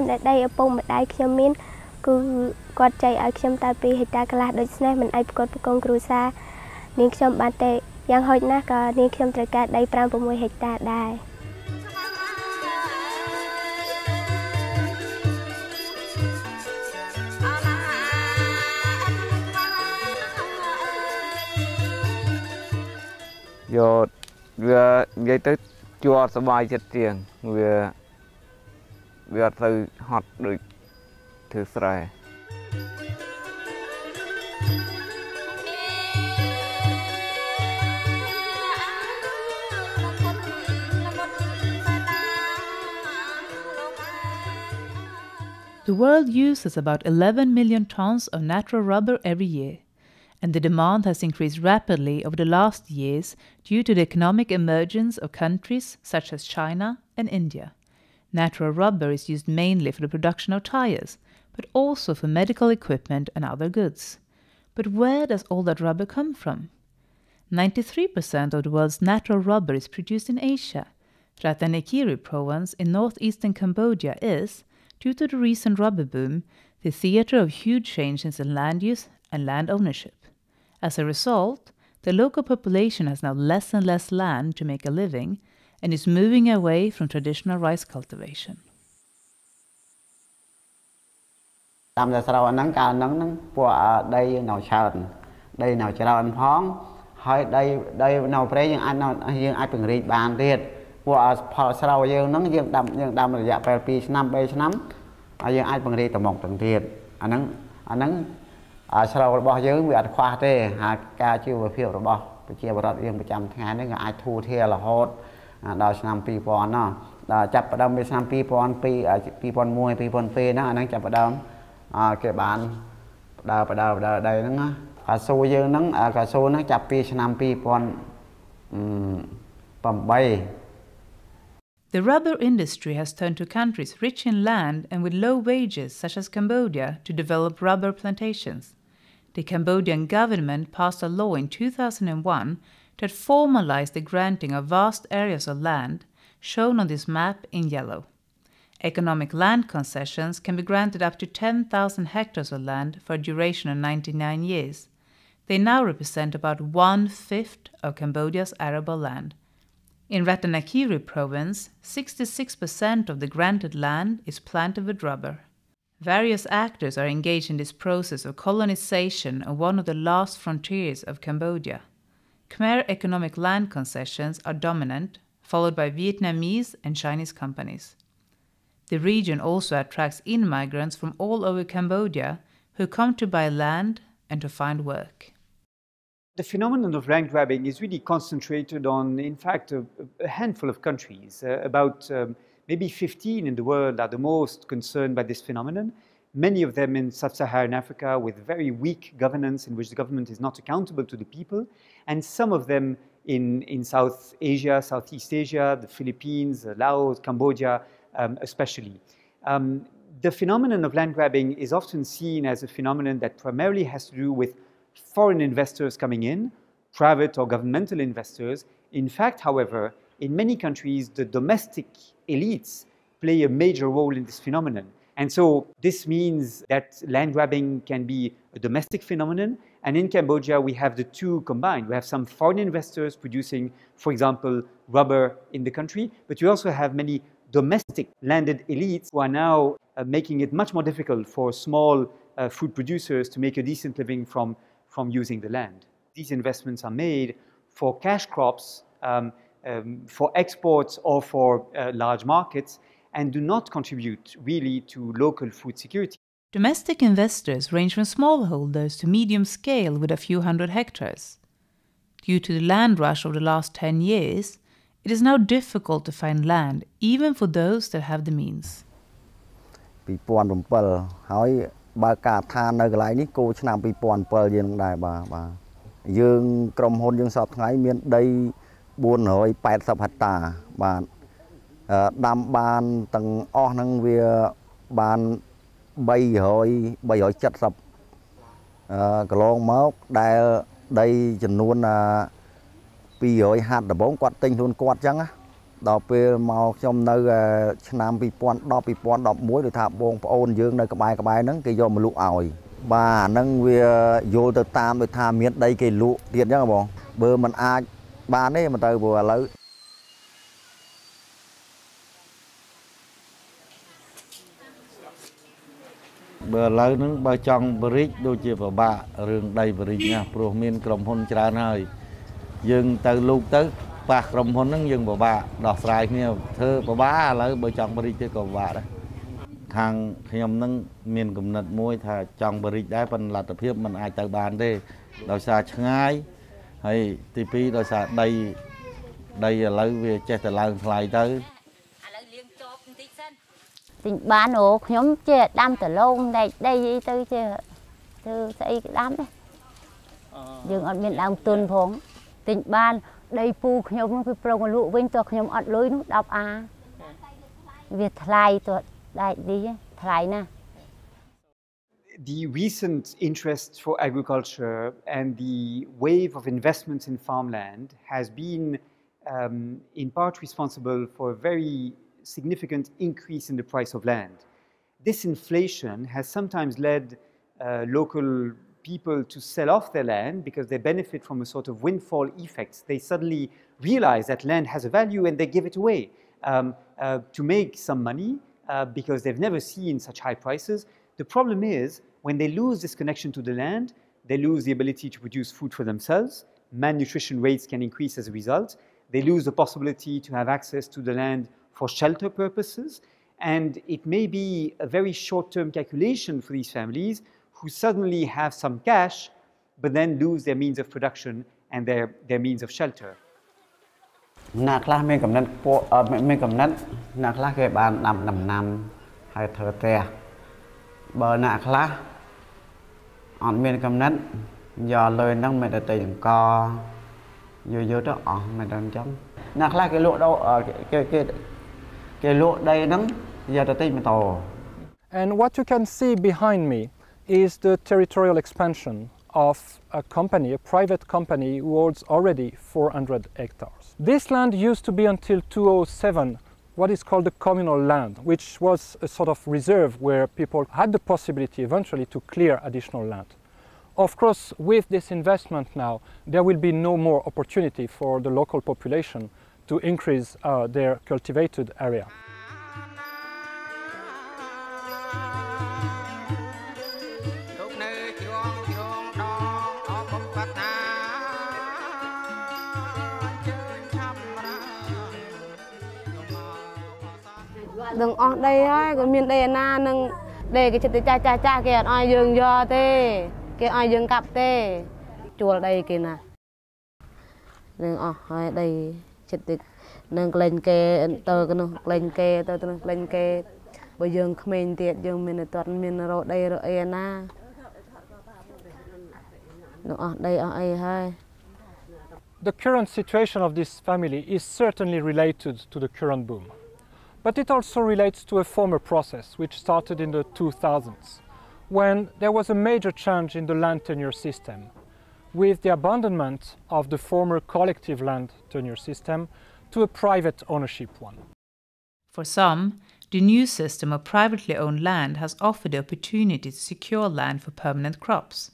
ដែល យកនិយាយទៅជាប់សบายចិត្តជាងវាអត់ទៅហត់ដូចធ្វើស្រែ The world uses about 11 million tons of natural rubber every year. And the demand has increased rapidly over the last years due to the economic emergence of countries such as China and India. Natural rubber is used mainly for the production of tires, but also for medical equipment and other goods. But where does all that rubber come from? 93% of the world's natural rubber is produced in Asia. Ratanakiri Province in northeastern Cambodia is, due to the recent rubber boom, the theatre of huge changes in land use and land ownership. As a result, the local population has now less and less land to make a living and is moving away from traditional rice cultivation. The rubber industry has turned to countries rich in land and with low wages, such as Cambodia, to develop rubber plantations. The Cambodian government passed a law in 2001 that formalized the granting of vast areas of land, shown on this map in yellow. Economic land concessions can be granted up to 10,000 hectares of land for a duration of 99 years. They now represent about 1/5 of Cambodia's arable land. In Ratanakiri Province, 66% of the granted land is planted with rubber. Various actors are engaged in this process of colonization on one of the last frontiers of Cambodia. Khmer economic land concessions are dominant, followed by Vietnamese and Chinese companies. The region also attracts in-migrants from all over Cambodia who come to buy land and to find work. The phenomenon of land grabbing is really concentrated on, in fact, a handful of countries, about maybe 15 in the world are the most concerned by this phenomenon, many of them in sub-Saharan Africa with very weak governance in which the government is not accountable to the people, and some of them in South Asia, Southeast Asia, the Philippines, Laos, Cambodia especially. The phenomenon of land grabbing is often seen as a phenomenon that primarily has to do with foreign investors coming in, private or governmental investors. In fact, however, in many countries, the domestic elites play a major role in this phenomenon. And so this means that land grabbing can be a domestic phenomenon. And in Cambodia, we have the two combined. We have some foreign investors producing, for example, rubber in the country, but you also have many domestic landed elites who are now making it much more difficult for small food producers to make a decent living from using the land. These investments are made for cash crops, for exports or for large markets, and do not contribute really to local food security. Domestic investors range from smallholders to medium scale with a few hundred hectares. Due to the land rush over the last 10 years, it is now difficult to find land, even for those that have the means. បាទរឿងដីបរិជ្ញណាព្រោះមានក្រុមហ៊ុនច្រើនហើយយើងទៅលូកទៅប៉ះក្រុមហ៊ុនហ្នឹងយើងពិបាកដល់ស្រ័យគ្នាធ្វើបបាឥឡូវបើចង់បរិជ្ញទេក៏ពិបាកថាខាងខ្ញុំនឹងមានគំនិតមួយថាចង់បរិជ្ញដែរប៉ុន្តែឡាតភាពមិនអាចទៅបានទេដោយសារឆ្ងាយហើយទីពីរដោយសារដី The recent interest for agriculture and the wave of investments in farmland has been in part responsible for a very significant increase in the price of land. This inflation has sometimes led local people to sell off their land because they benefit from a sort of windfall effects. They suddenly realize that land has a value and they give it away to make some money because they've never seen such high prices. The problem is when they lose this connection to the land, they lose the ability to produce food for themselves. Malnutrition rates can increase as a result. They lose the possibility to have access to the land for shelter purposes. And it may be a very short-term calculation for these families who suddenly have some cash, but then lose their means of production and their means of shelter. And what you can see behind me is the territorial expansion of a company, a private company who holds already 400 hectares. This land used to be until 2007 what is called the communal land, which was a sort of reserve where people had the possibility eventually to clear additional land. Of course, with this investment now, there will be no more opportunity for the local population to increase their cultivated area. The current situation of this family is certainly related to the current boom. But it also relates to a former process which started in the 2000s, when there was a major change in the land tenure system, with the abandonment of the former collective land tenure system to a private ownership one. For some, the new system of privately owned land has offered the opportunity to secure land for permanent crops.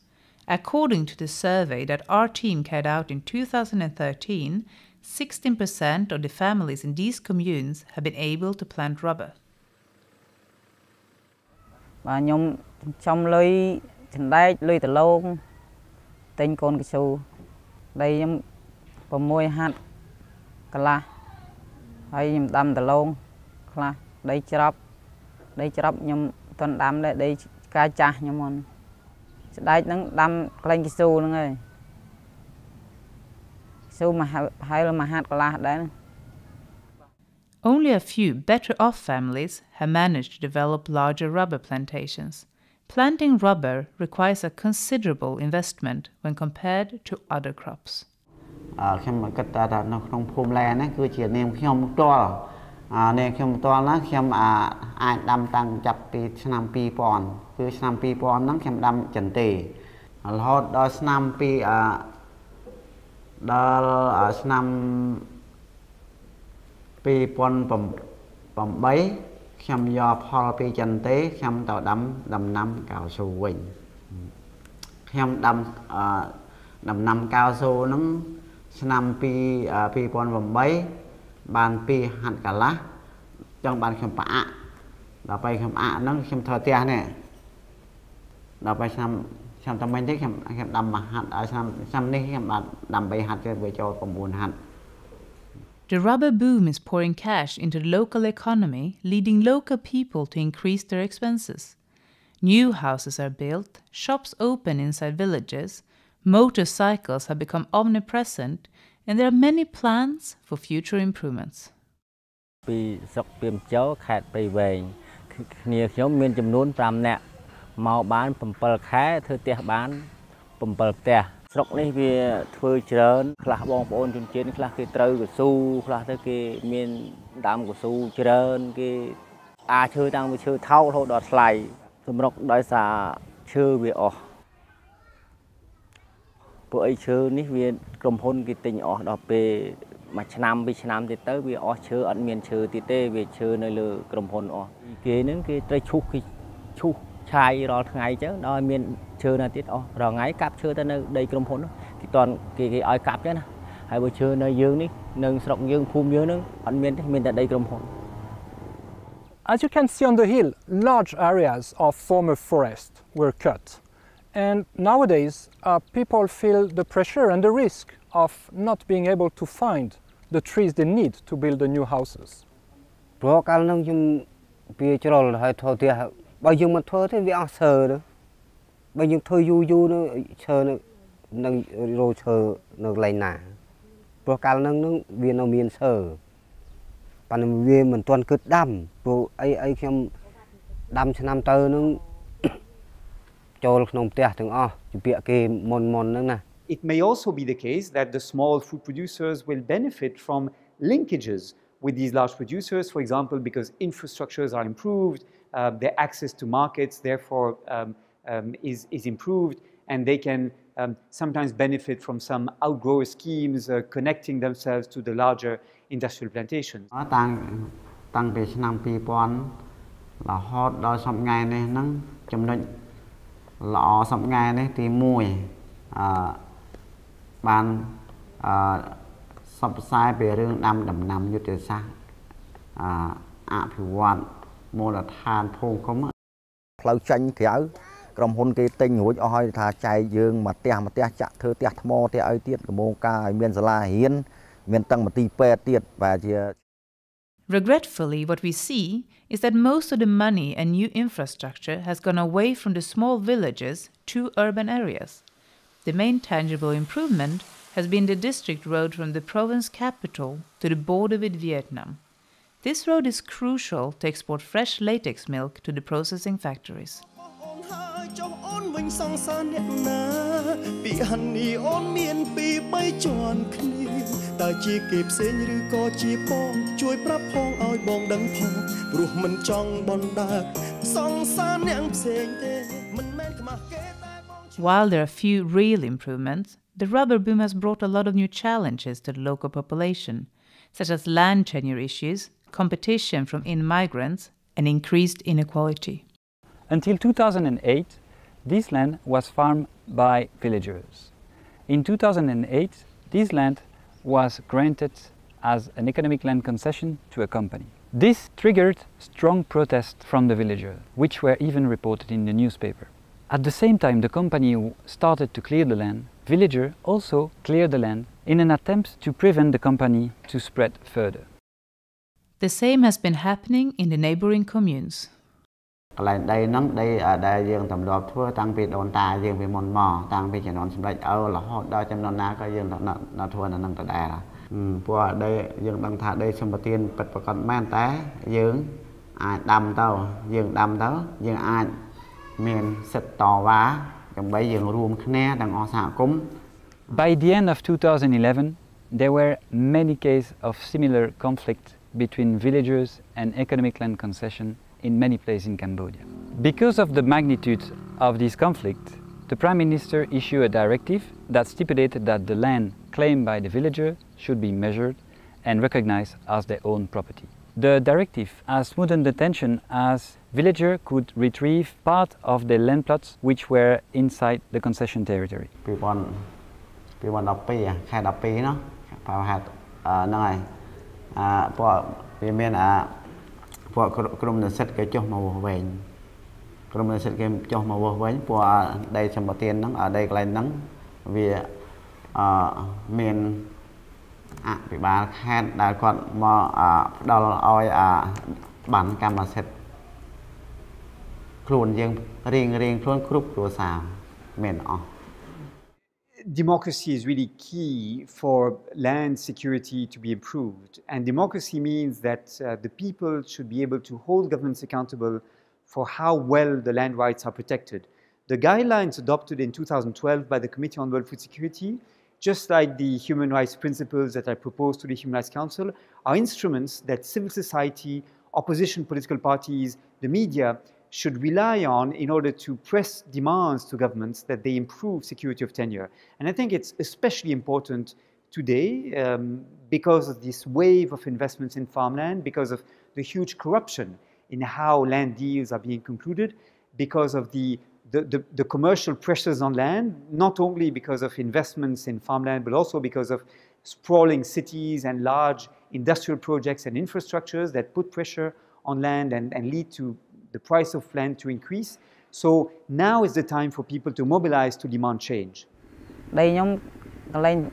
According to the survey that our team carried out in 2013, 16% of the families in these communes have been able to plant rubber. Only a few better-off families have managed to develop larger rubber plantations. Planting rubber requires a considerable investment when compared to other crops. Snam ពី ខ្ញុំយកផលពីចន្ទទេខ្ញុំទៅដាំ The rubber boom is pouring cash into the local economy, leading local people to increase their expenses. New houses are built, shops open inside villages, motorcycles have become omnipresent, and there are many plans for future improvements. As you can see on the hill, large areas of former forest were cut. And nowadays, people feel the pressure and the risk of not being able to find the trees they need to build the new houses. It may also be the case that the small food producers will benefit from linkages with these large producers, for example, because infrastructures are improved, their access to markets, therefore, is improved, and they can sometimes benefit from some outgrower schemes connecting themselves to the larger industrial plantations. Regretfully, what we see is that most of the money and new infrastructure has gone away from the small villages to urban areas. The main tangible improvement has been the district road from the province capital to the border with Vietnam. This road is crucial to export fresh latex milk to the processing factories. While there are few real improvements, the rubber boom has brought a lot of new challenges to the local population, such as land tenure issues, competition from in-migrants, and increased inequality. Until 2008, this land was farmed by villagers. In 2008, this land was granted as an economic land concession to a company. This triggered strong protests from the villagers, which were even reported in the newspaper. At the same time the company started to clear the land, villagers also cleared the land in an attempt to prevent the company to spread further. The same has been happening in the neighboring communes. By the end of 2011, there were many cases of similar conflict between villagers and economic land concession in many places in Cambodia. Because of the magnitude of this conflict, the Prime Minister issued a directive that stipulated that the land claimed by the villager should be measured and recognized as their own property. The directive has smoothened the tension as villagers could retrieve part of their land plots which were inside the concession territory. Democracy is really key for land security to be improved, and democracy means that the people should be able to hold governments accountable for how well the land rights are protected. The guidelines adopted in 2012 by the Committee on World Food Security, just like the human rights principles that I proposed to the Human Rights Council, are instruments that civil society, opposition political parties, the media should rely on in order to press demands to governments that they improve security of tenure. And I think it's especially important today because of this wave of investments in farmland, because of the huge corruption in how land deals are being concluded, because of the commercial pressures on land, not only because of investments in farmland, but also because of sprawling cities and large industrial projects and infrastructures that put pressure on land and lead to the price of land to increase. So now is the time for people to mobilize to demand change. In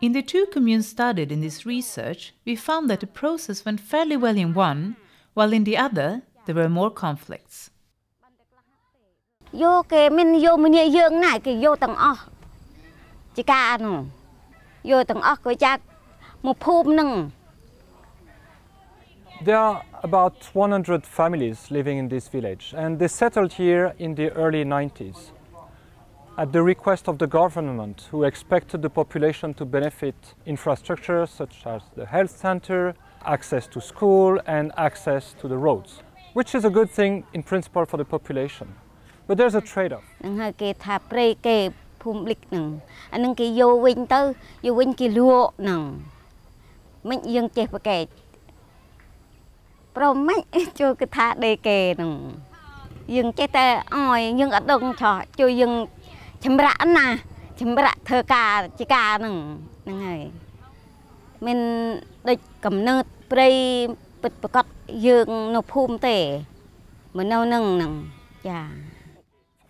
the two communes studied in this research, we found that the process went fairly well in one, while in the other there were more conflicts. There are about 100 families living in this village, and they settled here in the early 90s. At the request of the government, who expected the population to benefit infrastructure such as the health center, access to school and access to the roads, which is a good thing in principle for the population. But there's a trade-off.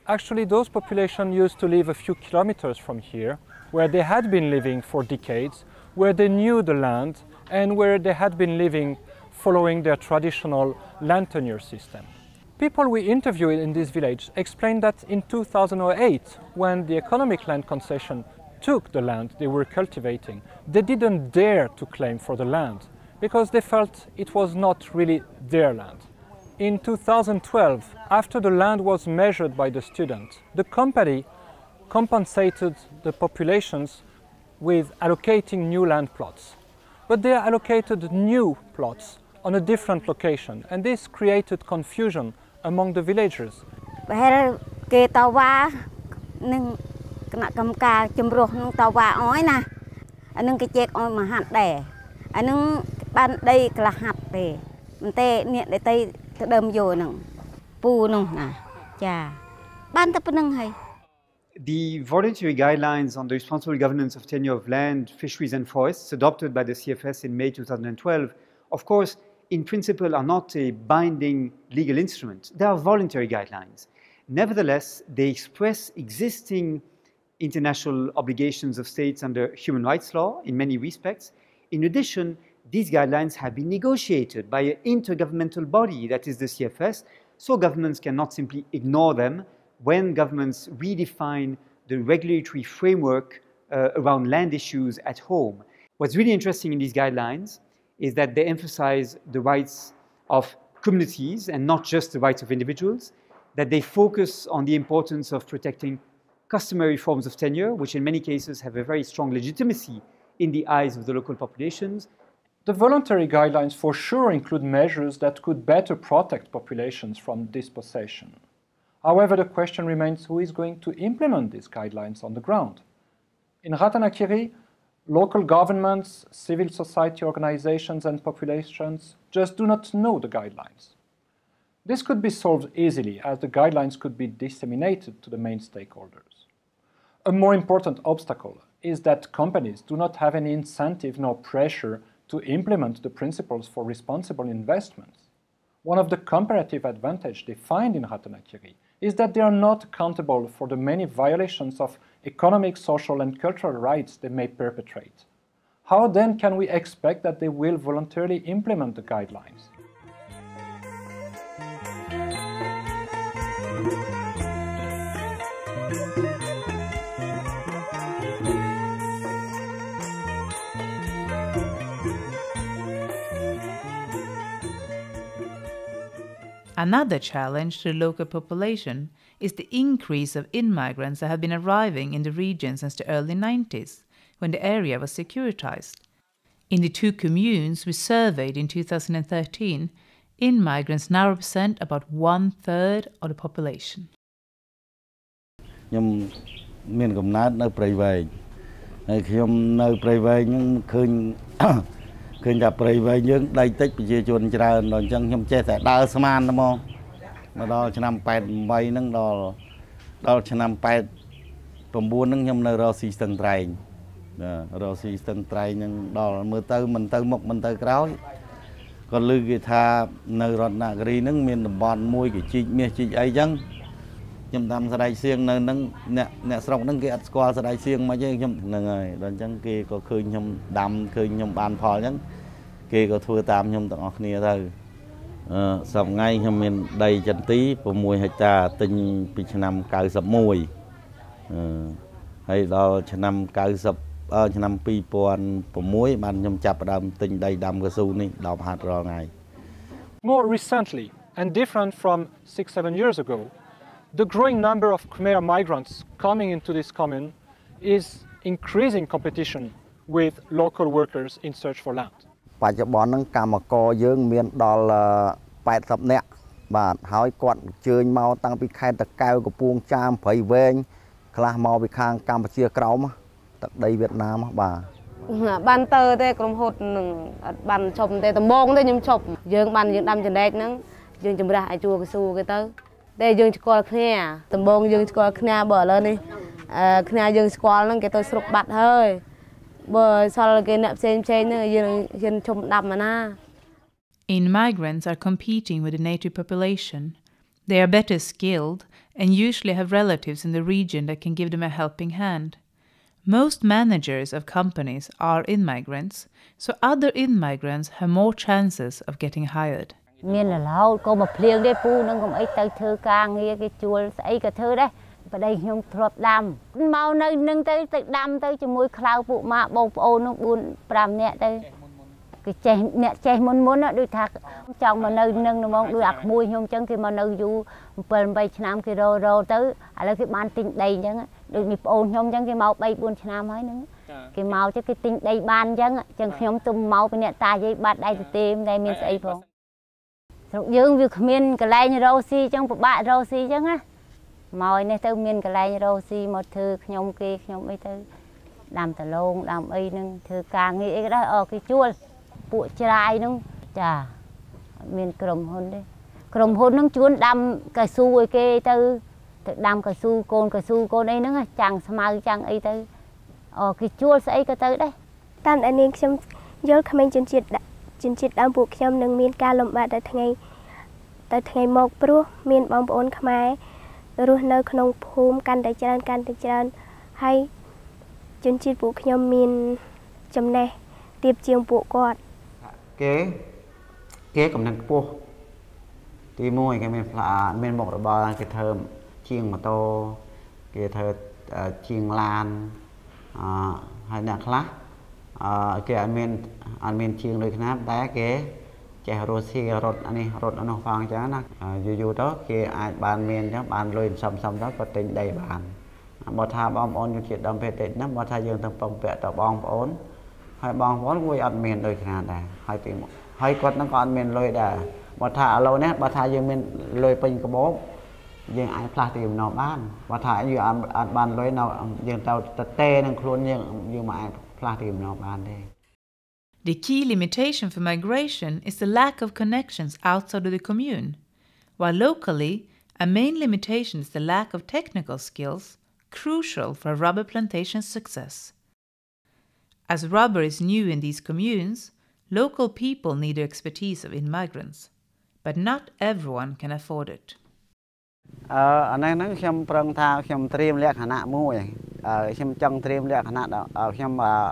Actually, those populations used to live a few kilometers from here, where they had been living for decades, where they knew the land and where they had been living following their traditional land tenure system. People we interviewed in this village explained that in 2008, when the economic land concession took the land they were cultivating, they didn't dare to claim for the land because they felt it was not really their land. In 2012, after the land was measured by the student, the company compensated the populations with allocating new land plots. But they allocated new plots on a different location, and this created confusion among the villagers. The voluntary guidelines on the responsible governance of tenure of land, fisheries and forests adopted by the CFS in May 2012, of course, in principle are not a binding legal instrument. They are voluntary guidelines. Nevertheless, they express existing international obligations of states under human rights law in many respects. In addition, these guidelines have been negotiated by an intergovernmental body, that is the CFS, so governments cannot simply ignore them when governments redefine the regulatory framework around land issues at home. What's really interesting in these guidelines is that they emphasize the rights of communities and not just the rights of individuals, that they focus on the importance of protecting customary forms of tenure, which in many cases have a very strong legitimacy in the eyes of the local populations, The voluntary guidelines for sure include measures that could better protect populations from dispossession. However, the question remains who is going to implement these guidelines on the ground. In Ratanakiri, local governments, civil society organizations and populations just do not know the guidelines. This could be solved easily, as the guidelines could be disseminated to the main stakeholders. A more important obstacle is that companies do not have any incentive nor pressure to implement the principles for responsible investments. One of the comparative advantages they find in Ratanakiri is that they are not accountable for the many violations of economic, social and cultural rights they may perpetrate. How then can we expect that they will voluntarily implement the guidelines? Another challenge to the local population is the increase of in-migrants that have been arriving in the region since the early 90s, when the area was securitized. In the two communes we surveyed in 2013, in-migrants now represent about 1/3 of the population. More recently, and different from 6-7 years ago, the growing number of Khmer migrants coming into this commune is increasing competition with local workers in search for land. In-migrants are competing with the native population. They are better skilled and usually have relatives in the region that can give them a helping hand. Most managers of companies are in-migrants, so other in-migrants have more chances of getting hired. Hai bang one way admin loy Canada. Hai team. Hai quật nó còn admin loy đà. Bà thả lâu nét bà thả dương mình loy pin cái bố. Dương ai plastic nó bán. Bà thả dương ăn bàn loy nào dương tàu tê năng khôn dương mà ai plastic nó bán đây. The key limitation for migration is the lack of connections outside of the commune, while locally, a main limitation is the lack of technical skills, crucial for rubber plantation success. As rubber is new in these communes, local people need the expertise of immigrants, but not everyone can afford it. Initial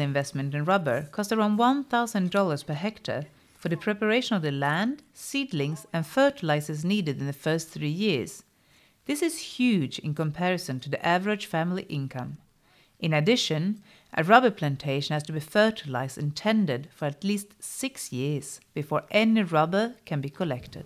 investment in rubber cost around $1,000 per hectare for the preparation of the land, seedlings and fertilizers needed in the first 3 years. This is huge in comparison to the average family income. In addition, a rubber plantation has to be fertilized and tended for at least 6 years before any rubber can be collected.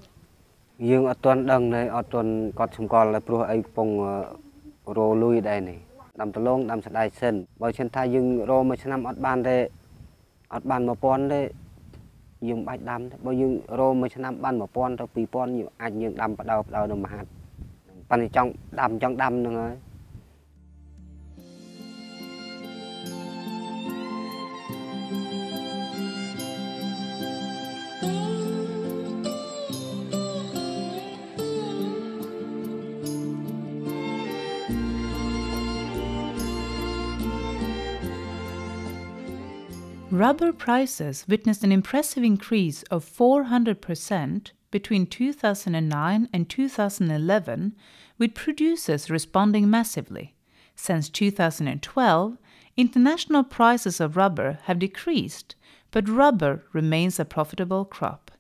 Rubber prices witnessed an impressive increase of 400% between 2009 and 2011, with producers responding massively. Since 2012, international prices of rubber have decreased, but rubber remains a profitable crop.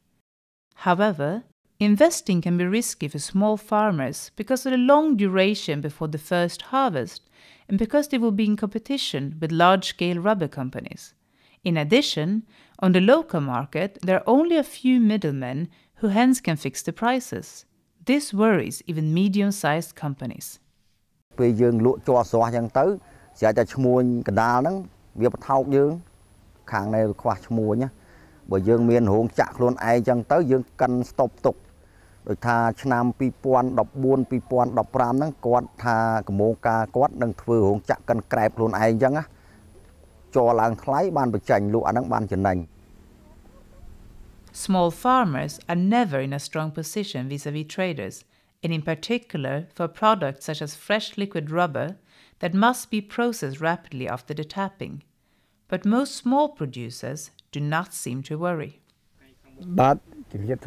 However, investing can be risky for small farmers because of the long duration before the first harvest and because they will be in competition with large-scale rubber companies. In addition, on the local market, there are only a few middlemen who hence can fix the prices. This worries even medium-sized companies. Small farmers are never in a strong position vis-à-vis traders, and in particular for products such as fresh liquid rubber that must be processed rapidly after the tapping. But most small producers do not seem to worry. But perhaps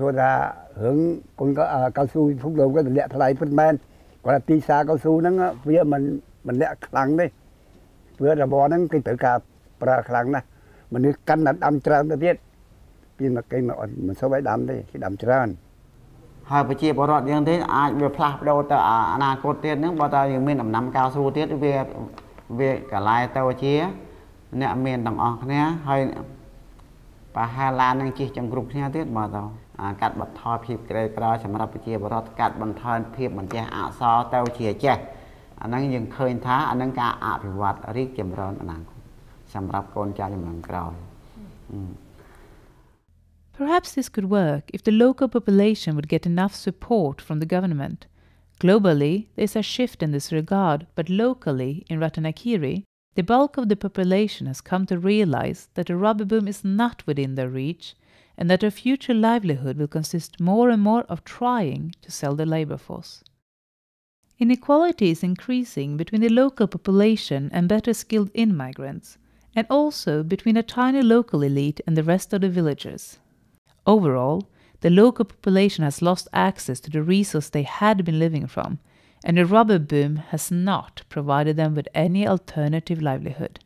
this could work if the local population would get enough support from the government. Globally, there's a shift in this regard, but locally, in Ratanakiri, the bulk of the population has come to realize that a rubber boom is not within their reach and that their future livelihood will consist more and more of trying to sell the labor force. Inequality is increasing between the local population and better skilled in-migrants, and also between a tiny local elite and the rest of the villagers. Overall, the local population has lost access to the resource they had been living from, and the rubber boom has not provided them with any alternative livelihood.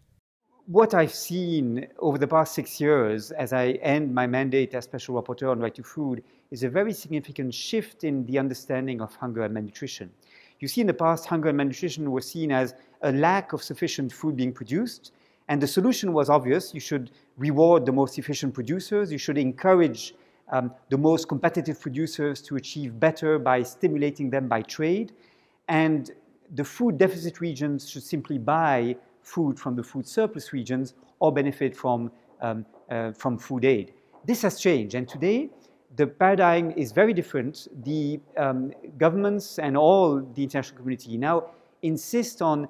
What I've seen over the past 6 years as I end my mandate as Special Rapporteur on Right to Food is a very significant shift in the understanding of hunger and malnutrition. You see, in the past, hunger and malnutrition were seen as a lack of sufficient food being produced, and the solution was obvious. You should reward the most efficient producers, you should encourage the most competitive producers to achieve better by stimulating them by trade, and the food deficit regions should simply buy food from the food surplus regions or benefit from food aid. This has changed, and today the paradigm is very different. The governments and all the international community now insist on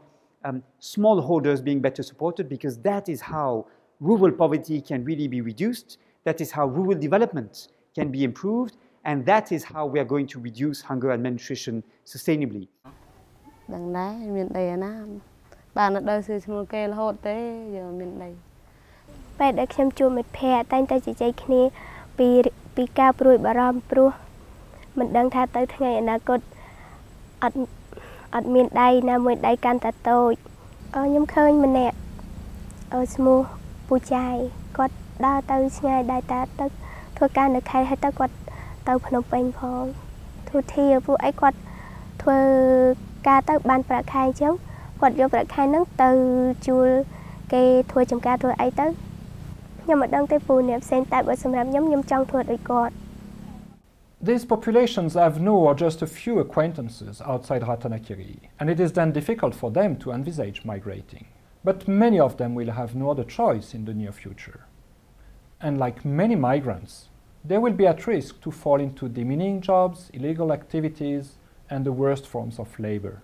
smallholders being better supported, because that is how rural poverty can really be reduced, that is how rural development can be improved, and that is how we are going to reduce hunger and malnutrition sustainably. These populations I've known are just a few acquaintances outside Ratanakiri, and it is then difficult for them to envisage migrating. But many of them will have no other choice in the near future. And like many migrants, they will be at risk to fall into demeaning jobs, illegal activities, and the worst forms of labor.